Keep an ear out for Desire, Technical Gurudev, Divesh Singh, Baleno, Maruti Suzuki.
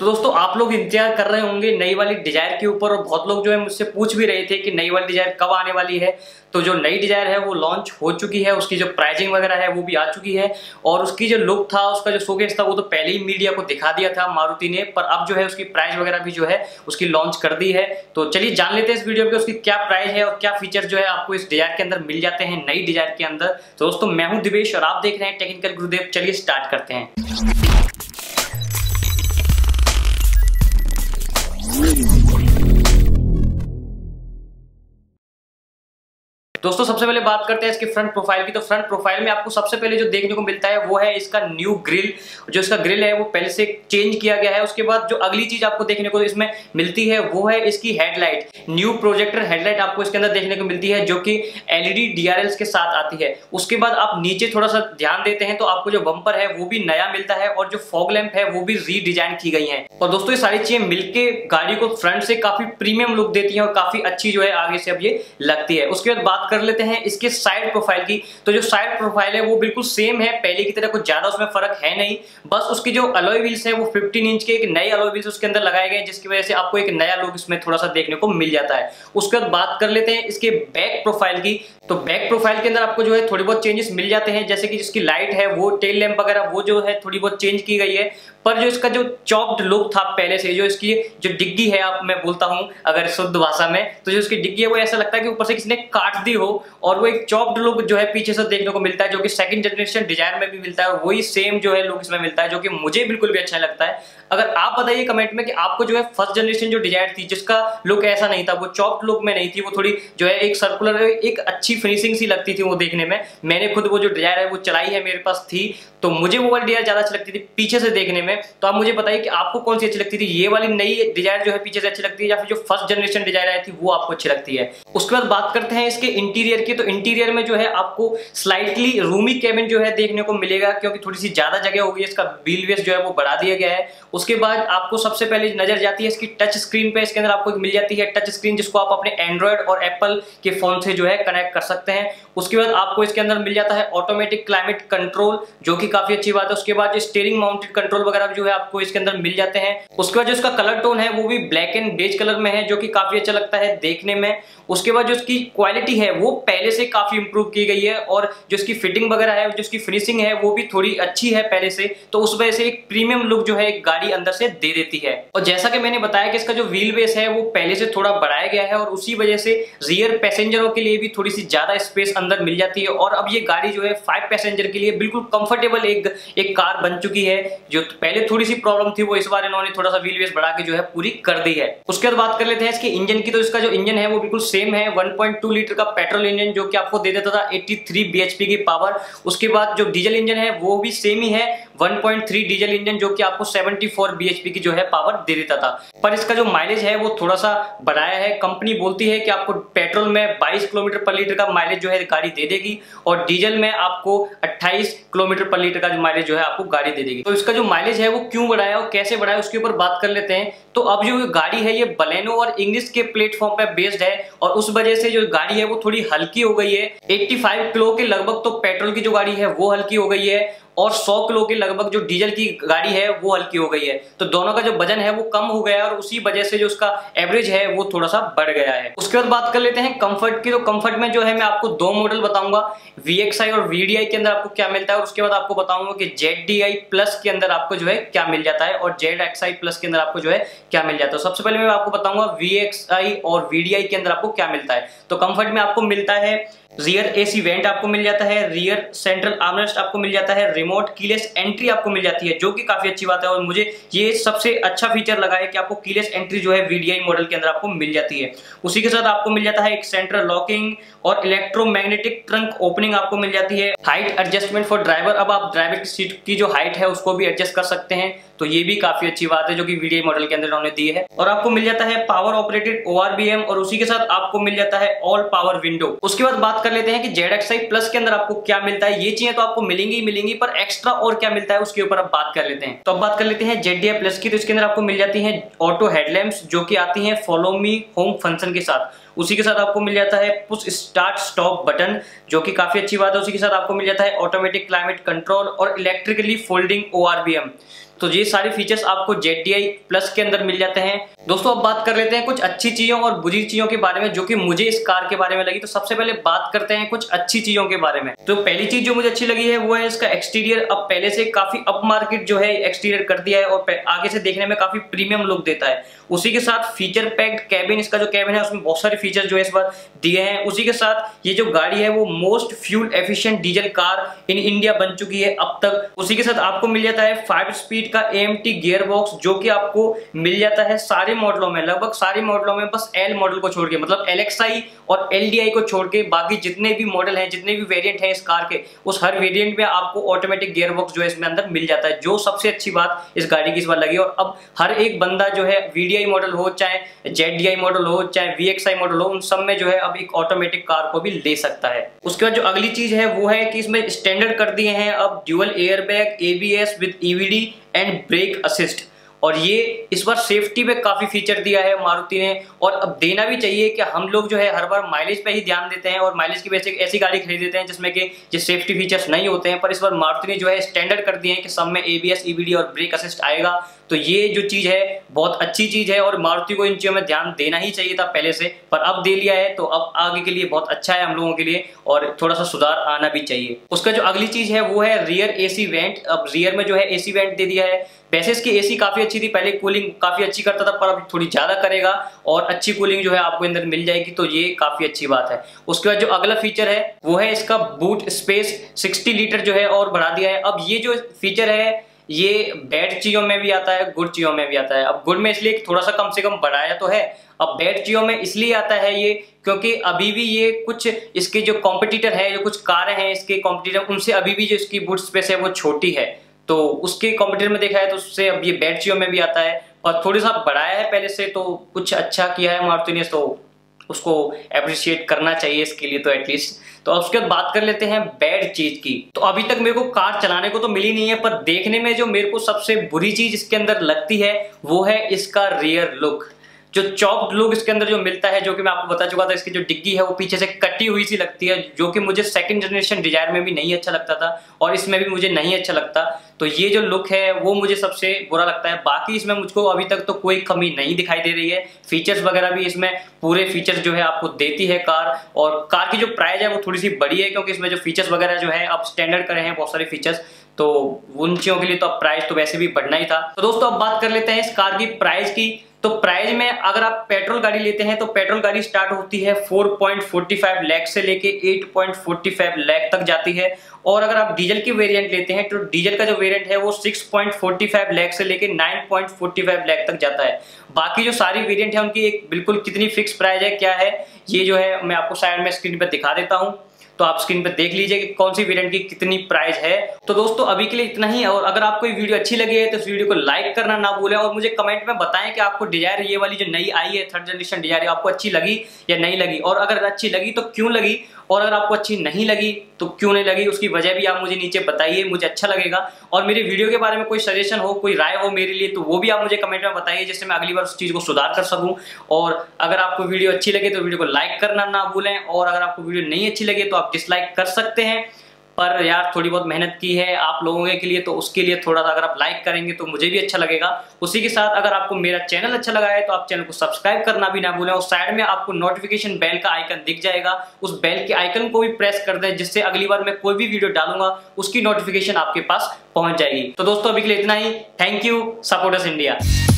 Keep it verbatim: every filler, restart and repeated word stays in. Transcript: तो दोस्तों आप लोग इंतजार कर रहे होंगे नई वाली डिजायर के ऊपर, और बहुत लोग जो है मुझसे पूछ भी रहे थे कि नई वाली डिजायर कब आने वाली है। तो जो नई डिजायर है वो लॉन्च हो चुकी है, उसकी जो प्राइजिंग वगैरह है वो भी आ चुकी है, और उसकी जो लुक था, उसका जो शोकेस था, वो तो पहले ही मीडिया को दिखा दिया था मारुति ने, पर अब जो है उसकी प्राइस वगैरह भी जो है उसकी लॉन्च कर दी है। तो चलिए जान लेते हैं इस वीडियो में उसकी क्या प्राइस है और क्या फीचर जो है आपको इस डिजायर के अंदर मिल जाते हैं, नई डिजायर के अंदर। तो दोस्तों मैं हूँ दिवेश और आप देख रहे हैं टेक्निकल गुरुदेव। चलिए स्टार्ट करते हैं। दोस्तों सबसे पहले बात करते हैं इसके फ्रंट प्रोफाइल की। तो फ्रंट प्रोफाइल में आपको सबसे पहले जो देखने को मिलता है वो है इसका न्यू ग्रिल। जो इसका ग्रिल है वो पहले से चेंज किया गया है। उसके बाद जो अगली चीज आपको देखने को इसमें मिलती है वो है इसकी हेडलाइट। न्यू प्रोजेक्टर हेडलाइट आपको इसके अंदर देखने को मिलती है, जो कि एलईडी डीआरएल्स के साथ आती है। उसके बाद आप नीचे थोड़ा सा ध्यान देते हैं तो आपको जो बम्पर है वो भी नया मिलता है, और जो फॉग लैंप है वो भी रीडिजाइन की गई है। और दोस्तों ये सारी चीजें मिलकर गाड़ी को फ्रंट से काफी प्रीमियम लुक देती है और काफी अच्छी जो है आगे से अब ये लगती है। उसके बाद बात कर लेते हैं इसके साइड प्रोफाइल की। तो जो साइड प्रोफाइल है वो बिल्कुल सेम है पहले की तरह, कुछ ज्यादा उसमें फर्क है नहीं। बस उसकी जो अलॉय व्हील्स है वो पंद्रह इंच के एक नए अलॉय व्हील्स उसके अंदर लगाए गए, जिसकी वजह से आपको एक नया लुक इसमें थोड़ा सा देखने को मिल जाता है। उसके बाद बात कर लेते हैं इसके बैक प्रोफाइल की। तो बैक प्रोफाइल के अंदर आपको जो है थोड़ी बहुत चेंजेस मिल जाते हैं, जैसे कि इसकी लाइट है वो, टेल लैंप वगैरह वो जो है थोड़ी बहुत चेंज की गई है। पर जो इसका जो चॉप्ड लुक था पहले से, जो इसकी जो डिग्गी है, आप मैं बोलता हूँ अगर शुद्ध भाषा में, तो जो इसकी डिग्गी है वो ऐसा लगता है कि ऊपर से किसी ने काट दी हो, और वो एक चॉप्ड लुक जो है पीछे से देखने को मिलता है, जो कि सेकंड जनरेशन डिजायर में भी मिलता है, और वही सेम जो है लुक इसमें मिलता है, जो कि मुझे बिल्कुल भी अच्छा लगता है। अगर आप बताइए कमेंट में कि आपको जो है फर्स्ट जनरेशन जो डिजायर थी, जिसका लुक ऐसा नहीं था, वो चॉप्ड लुक में नहीं थी, वो थोड़ी जो है एक सर्कुलर एक अच्छी फिनिशिंग सी लगती थी वो देखने में। मैंने खुद वो जो डिजायर है वो चलाई है, मेरे पास थी, तो मुझे वो वाली डिजायर ज्यादा अच्छी लगती थी पीछे से देखने में। तो आप मुझे बताइए कि आपको कौन सी अच्छी लगती थी, ये वाली नई डिजायर जो है पीछे से अच्छी लगती है, या फिर जो फर्स्ट जनरेशन डिजायर आई थी वो आपको अच्छी लगती है। उसके बाद बात करते हैं इसके इंटीरियर की। तो इंटीरियर में जो है आपको स्लाइटली रूमी कैबिन जो है देखने को मिलेगा, क्योंकि थोड़ी सी ज्यादा जगह होगी, इसका व्हील बेस जो है वो बढ़ा दिया गया है। उसके बाद आपको सबसे पहले नजर जाती है इसकी टच स्क्रीन पे। इसके अंदर आपको मिल जाती है टच स्क्रीन, जिसको आप अपने एंड्रॉयड और एप्पल के फोन से जो है कनेक्ट कर सकते हैं। उसके बाद आपको इसके अंदर मिल जाता है ऑटोमेटिक क्लाइमेट कंट्रोल, जो कि काफी अच्छी बात है। उसके बाद स्टीयरिंग माउंटेड कंट्रोल वगैरह जो है आपको इसके अंदर मिल जाते हैं। उसके बाद जो इसका कलर टोन है वो भी ब्लैक एंड बेज कलर में है, जो कि काफी अच्छा लगता है देखने में। उसके बाद जो इसकी क्वालिटी है वो पहले से काफी इंप्रूव की गई है, और जो इसकी फिटिंग वगैरह है, जो इसकी फिनिशिंग है वो भी थोड़ी अच्छी है पहले से, तो उस वजह से एक प्रीमियम लुक जो है एक गाड़ी अंदर से दे देती है। और जैसा कि मैंने बताया कि इसका जो व्हील बेस है वो पहले से थोड़ा बढ़ाया गया है, और उसी वजह से रियर पैसेंजरों के लिए भी थोड़ी सी ज्यादा स्पेस अंदर मिल जाती है। और अब ये गाड़ी जो है फाइव पैसेंजर के लिए बिल्कुल कंफर्टेबल एक एक कार बन चुकी है। जो पहले थोड़ी सी प्रॉब्लम थी वो इस बार इन्होंने थोड़ा सा व्हील बेस बढ़ा के जो है पूरी कर दी है। उसके बाद बात कर लेते हैं इसके इंजन की। तो इसका जो इंजन है वो बिल्कुल सेम है, वन पॉइंट टू लीटर का पेट्रोल इंजन, जो कि आपको दे देता था तिरासी बी एच पी की पावर। उसके बाद जो डीजल इंजन है वो भी सेम ही है, one point three diesel engine, जो कि आपको चौहत्तर बी एच पी की जो है पावर दे देता था। पर इसका जो माइलेज है वो थोड़ा सा बढ़ाया है। कंपनी बोलती है कि आपको पेट्रोल में बाईस किलोमीटर पर लीटर का माइलेज जो है गाड़ी दे देगी, और डीजल में आपको अट्ठाईस किलोमीटर पर लीटर का जो माइलेज जो है आपको गाड़ी दे देगी। तो इसका जो माइलेज है वो क्यों बढ़ाया और कैसे बढ़ाया उसके ऊपर बात कर लेते हैं। तो अब जो गाड़ी है ये बलेनो और इंग्लिश के प्लेटफॉर्म पर बेस्ड है, और उस वजह से जो गाड़ी है वो थोड़ी हल्की हो गई है। पचासी किलो के लगभग तो पेट्रोल की जो गाड़ी है वो हल्की हो गई है, और सौ किलो के लगभग जो डीजल की गाड़ी है वो हल्की हो गई है। तो दोनों का जो वजन है वो कम हो गया है, और उसी वजह से जो उसका एवरेज है वो थोड़ा सा बढ़ गया है। उसके बाद बात कर लेते हैं कंफर्ट की। तो कंफर्ट में जो है मैं आपको दो मॉडल बताऊंगा, वीएक्सआई और वीडीआई के अंदर आपको क्या मिलता है, और उसके बाद आपको बताऊंगा कि जेडडीआई प्लस के अंदर आपको जो है क्या मिल जाता है, और जेडएक्सआई प्लस के अंदर आपको जो है क्या मिल जाता है। सबसे पहले मैं आपको बताऊंगा वीएक्सआई और वीडीआई के अंदर आपको क्या मिलता है। तो कंफर्ट में आपको मिलता है रियर एसी वेंट आपको मिल जाता है, रियर सेंट्रल आर्मरेस्ट आपको मिल जाता है, रिमोट कीलेस एंट्री आपको मिल जाती है, जो कि काफी अच्छी बात है। और मुझे ये सबसे अच्छा फीचर लगा है कि आपको कीलेस एंट्री जो है वीडीआई मॉडल के अंदर आपको मिल जाती है। उसी के साथ आपको मिल जाता है एक सेंट्रल लॉकिंग और इलेक्ट्रोमैग्नेटिक ट्रंक ओपनिंग आपको मिल जाती है, हाइट एडजस्टमेंट फॉर ड्राइवर, अब आप ड्राइवर की सीट की जो हाइट है उसको भी एडजस्ट कर सकते हैं, तो ये भी काफी अच्छी बात है जो कि वीडीआई मॉडल के अंदर उन्होंने दी है। और आपको मिल जाता है power operated O R B M, और उसी के साथ आपको मिल जाता है ऑल पावर विंडो। उसके बाद बात कर लेते हैं कि जेडएक्सआई प्लस के अंदर आपको क्या मिलता है। ये चीजें तो आपको मिलेंगी ही मिलेंगी, पर एक्स्ट्रा और क्या मिलता है उसके ऊपर अब बात कर लेते हैं। तो अब बात कर लेते हैं जेडडीआई प्लस की। तो इसके अंदर आपको मिल जाती है ऑटो हेडलैम्प्स, जो कि आती हैं फॉलो मी होम फंक्शन के साथ। उसी के साथ आपको मिल जाता है पुश स्टार्ट स्टॉप बटन, जो कि काफी अच्छी बात है। उसी के साथ आपको मिल जाता है ऑटोमेटिक क्लाइमेट कंट्रोल और electrically folding O R B M. तो ये सारे फीचर्स आपको जेड टी आई प्लस के अंदर मिल जाते हैं। दोस्तों अब बात कर लेते हैं कुछ अच्छी चीज़ों और बुरी चीज़ों के बारे में जो कि मुझे इस कार के बारे में लगी। तो सबसे पहले बात करते हैं कुछ अच्छी चीज़ों के बारे में। तो पहली चीज़ जो मुझे अच्छी लगी है वो है इसका एक्सटीरियर। अब पहले से काफ़ी अप मार्केट जो है एक्सटीरियर कर दिया है और आगे से देखने में काफ़ी प्रीमियम लुक देता है। उसी के साथ फीचर पैक्ड कैबिन, इसका जो कैबिन है उसमें बहुत सारे फीचर जो है इस बार दिए हैं। उसी के साथ ये जो गाड़ी है वो most fuel efficient diesel car in India बन चुकी है अब तक। उसी के साथ आपको मिल जाता है फाइव स्पीड का A M T gear box जो कि आपको मिल जाता है सारे मॉडलों में, लगभग सारे मॉडलों में, बस एल मॉडल को छोड़ के, मतलब एल एक्स आई और एल डी आई को छोड़ के बाकी जितने भी मॉडल हैं, जितने भी वेरिएंट हैं इस कार के, उस हर वेरिएंट में आपको ऑटोमेटिक गियर बॉक्स जो है इसमें अंदर मिल जाता है, जो सबसे अच्छी बात इस गाड़ी की इस बार लगी। और अब हर एक बंदा जो है वी डी आई मॉडल हो, चाहे जेड डी आई मॉडल हो, चाहे वी एक्स आई मॉडल हो, उन सब में जो है अब एक ऑटोमेटिक कार को भी ले सकता है। उसके बाद जो अगली चीज है वो है कि इसमें स्टैंडर्ड कर दिए हैं अब dual airbag, A B S with E V D and brake assist. और ये इस बार सेफ्टी पे काफ़ी फीचर दिया है मारुति ने, और अब देना भी चाहिए कि हम लोग जो है हर बार माइलेज पे ही ध्यान देते हैं और माइलेज की वजह से ऐसी गाड़ी खरीद देते हैं जिसमें कि जिस सेफ्टी फीचर्स नहीं होते हैं, पर इस बार मारुति ने जो है स्टैंडर्ड कर दिए हैं कि सब में A B S, E V D और ब्रेक असिस्ट आएगा। तो ये जो चीज़ है बहुत अच्छी चीज़ है और मारुति को इन चीज़ों में ध्यान देना ही चाहिए था पहले से, पर अब दे लिया है तो अब आगे के लिए बहुत अच्छा है हम लोगों के लिए, और थोड़ा सा सुधार आना भी चाहिए। उसका जो अगली चीज़ है वो है रियर ए सी वेंट। अब रियर में जो है ए सी वेंट दे दिया है। वैसे इसकी ए सी काफ़ी अच्छी थी पहले, कूलिंग काफ़ी अच्छी करता था, पर अब थोड़ी ज़्यादा करेगा और अच्छी कूलिंग जो है आपको अंदर मिल जाएगी, तो ये काफ़ी अच्छी बात है। उसके बाद जो अगला फीचर है वो है इसका बूट स्पेस सिक्सटी लीटर जो है और बढ़ा दिया है। अब ये जो फीचर है ये बैड चीज़ों में भी आता है, गुड चीज़ों में भी आता है। अब गुड में इसलिए थोड़ा सा कम से कम बढ़ाया तो है, अब बैड चीज़ों में इसलिए आता है ये क्योंकि अभी भी ये कुछ इसके जो कॉम्पिटिटर है, जो कुछ कारें हैं इसके कॉम्पिटिटर, उनसे अभी भी जो इसकी बूट स्पेस है वो छोटी है, तो उसके कॉम्पिटिटर में देखा है तो उससे अब ये बैड चीज़ों में भी आता है और थोड़ी सा बढ़ाया है पहले से, तो कुछ अच्छा किया है मारुति ने, तो उसको अप्रिशिएट करना चाहिए इसके लिए तो एटलीस्ट। तो अब उसके बाद बात कर लेते हैं बैड चीज़ की। तो अभी तक मेरे को कार चलाने को तो मिली नहीं है, पर देखने में जो मेरे को सबसे बुरी चीज़ इसके अंदर लगती है वो है इसका रियर लुक, जो चॉप्ड लुक इसके अंदर जो मिलता है, जो कि मैं आपको बता चुका था। इसकी जो डिग्गी है वो पीछे से कटी हुई सी लगती है, जो कि मुझे सेकंड जनरेशन डिजायर में भी नहीं अच्छा लगता था और इसमें भी मुझे नहीं अच्छा लगता, तो ये जो लुक है वो मुझे सबसे बुरा लगता है। बाकी इसमें मुझको अभी तक तो कोई कमी नहीं दिखाई दे रही है, फीचर्स वगैरह भी इसमें पूरे फीचर्स जो है आपको देती है कार, और कार की जो प्राइस है वो थोड़ी सी बड़ी है क्योंकि इसमें जो फीचर्स वगैरह जो है अब स्टैंडर्ड करे हैं बहुत सारे फीचर्स, तो उन चीज़ों के लिए तो अब प्राइस तो वैसे भी बढ़ना ही था। तो दोस्तों अब बात कर लेते हैं इस कार की प्राइस की। तो प्राइस में अगर आप पेट्रोल गाड़ी लेते हैं तो पेट्रोल गाड़ी स्टार्ट होती है चार पॉइंट चार पाँच लाख से लेके आठ पॉइंट चार पाँच लाख तक जाती है, और अगर आप डीजल की वेरिएंट लेते हैं तो डीजल का जो वेरिएंट है वो छह पॉइंट चार पाँच लाख से लेके नौ पॉइंट चार पाँच लाख तक जाता है। बाकी जो सारी वेरिएंट है उनकी एक बिल्कुल कितनी फिक्स प्राइस है क्या है ये जो है मैं आपको साइड में स्क्रीन पर दिखा देता हूँ, तो आप स्क्रीन पर देख लीजिए कि कौन सी वेरिएंट की कितनी प्राइस है। तो दोस्तों अभी के लिए इतना ही, और अगर आपको ये वीडियो अच्छी लगी है तो इस वीडियो को लाइक करना ना भूलें, और मुझे कमेंट में बताएं कि आपको डिजायर ये वाली जो नई आई है थर्ड जनरेशन डिजायर आपको अच्छी लगी या नहीं लगी, और अगर अच्छी लगी तो क्यों लगी, और अगर आपको अच्छी नहीं लगी तो क्यों नहीं लगी, उसकी वजह भी आप मुझे नीचे बताइए, मुझे अच्छा लगेगा। और मेरी वीडियो के बारे में कोई सजेशन हो, कोई राय हो मेरे लिए, तो वो भी आप मुझे कमेंट में बताइए जिससे मैं अगली बार उस चीज़ को सुधार कर सकूं। और अगर आपको वीडियो अच्छी लगे तो वीडियो को लाइक करना ना भूलें, और अगर आपको वीडियो नहीं अच्छी लगे तो आप डिसलाइक कर सकते हैं, पर यार थोड़ी बहुत मेहनत की है आप लोगों के लिए, तो उसके लिए थोड़ा सा अगर आप लाइक करेंगे तो मुझे भी अच्छा लगेगा। उसी के साथ अगर आपको मेरा चैनल अच्छा लगा है तो आप चैनल को सब्सक्राइब करना भी ना भूलें, और साइड में आपको नोटिफिकेशन बेल का आइकन दिख जाएगा, उस बेल के आइकन को भी प्रेस कर दें जिससे अगली बार मैं कोई भी वीडियो डालूंगा उसकी नोटिफिकेशन आपके पास पहुंच जाएगी। तो दोस्तों अभी के लिए इतना ही, थैंक यू, सपोर्टर्स इंडिया।